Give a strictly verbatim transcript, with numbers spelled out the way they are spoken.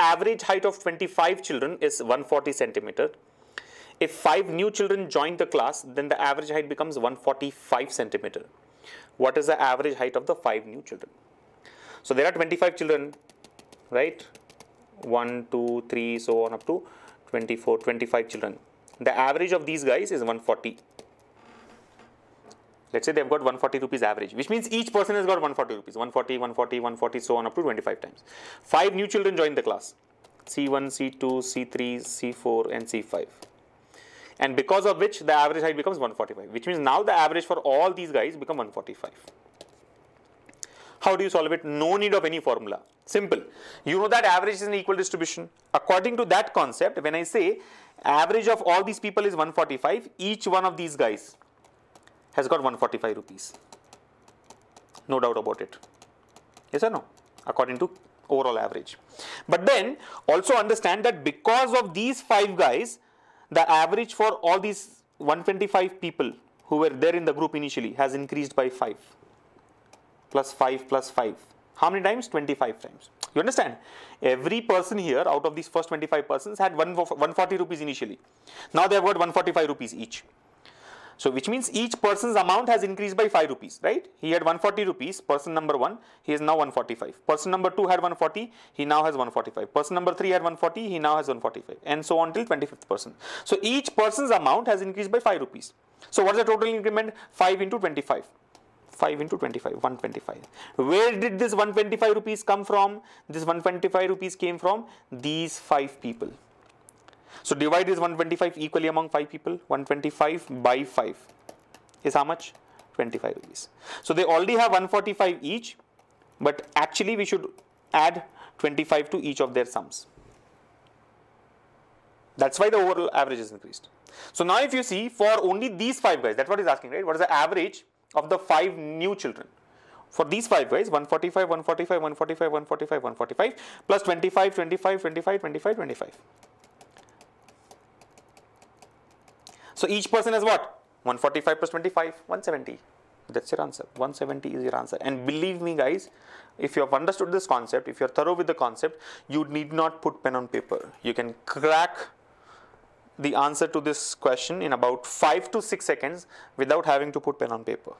Average height of twenty-five children is one hundred forty centimeters. If five new children join the class, then the average height becomes one hundred forty-five centimeters. What is the average height of the five new children? So there are twenty-five children, right? one, two, three, so on up to twenty-four, twenty-five children. The average of these guys is one hundred forty. Let's say they've got one hundred forty rupees average, which means each person has got one hundred forty rupees. one hundred forty, one hundred forty, one hundred forty, so on up to twenty-five times. Five new children join the class. C one, C two, C three, C four and C five. And because of which the average height becomes one hundred forty-five, which means now the average for all these guys become one hundred forty-five. How do you solve it? No need of any formula. Simple. You know that average is an equal distribution. According to that concept, when I say average of all these people is one hundred forty-five, each one of these guys has got one hundred forty-five rupees. No doubt about it. Yes or no? According to overall average. But then also understand that because of these five guys, the average for all these one hundred twenty-five people who were there in the group initially has increased by five. Plus five, plus five. How many times? twenty-five times. You understand? Every person here out of these first twenty-five persons had one hundred forty rupees initially. Now they have got one hundred forty-five rupees each. So which means each person's amount has increased by five rupees, right? He had one hundred forty rupees, person number one, he is now one hundred forty-five. Person number two had one hundred forty, he now has one hundred forty-five. Person number three had one hundred forty, he now has one hundred forty-five. And so on till twenty-fifth person. So each person's amount has increased by five rupees. So what is the total increment? five into twenty-five. five into twenty-five, one hundred twenty-five. Where did this one hundred twenty-five rupees come from? This one hundred twenty-five rupees came from these five people. So divide this one hundred twenty-five equally among five people. one hundred twenty-five by five is how much? twenty-five rupees. So they already have one hundred forty-five each, but actually we should add twenty-five to each of their sums. That's why the overall average is increased. So now if you see, for only these five guys, that's what he's asking, right? What is the average of the five new children? For these five guys, one hundred forty-five, one hundred forty-five, one hundred forty-five, one hundred forty-five, plus twenty-five, twenty-five, twenty-five, twenty-five, twenty-five. So each person has what? one hundred forty-five plus twenty-five, one hundred seventy. That's your answer. one hundred seventy is your answer. And believe me guys, if you have understood this concept, if you are thorough with the concept, you need not put pen on paper. You can crack the answer to this question in about five to six seconds without having to put pen on paper.